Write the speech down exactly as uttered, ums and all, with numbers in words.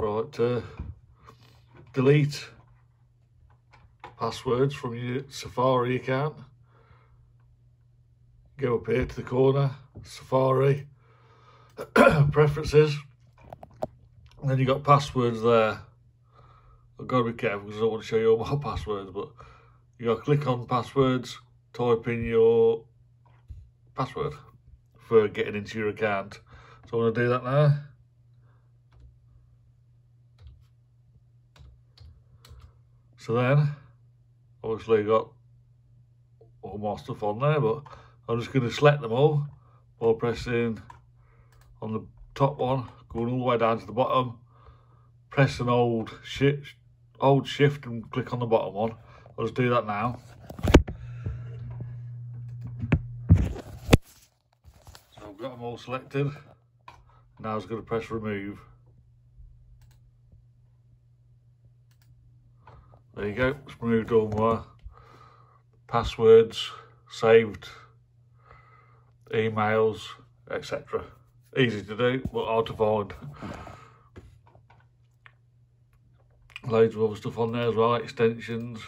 Right, uh, delete passwords from your Safari account. Go up here to the corner, Safari, preferences, and then you've got passwords there. I've got to be careful because I don't want to show you all my passwords, but you got to click on passwords, type in your password for getting into your account. So I'm going to do that now. So then, obviously I've got all my stuff on there, but I'm just going to select them all while pressing on the top one, going all the way down to the bottom, press an old shift, old shift and click on the bottom one. I'll just do that now. So I've got them all selected. Now I'm just going to press remove. There you go, it's removed all my passwords, saved emails, et cetera. Easy to do, but hard to find. Loads of other stuff on there as well, extensions.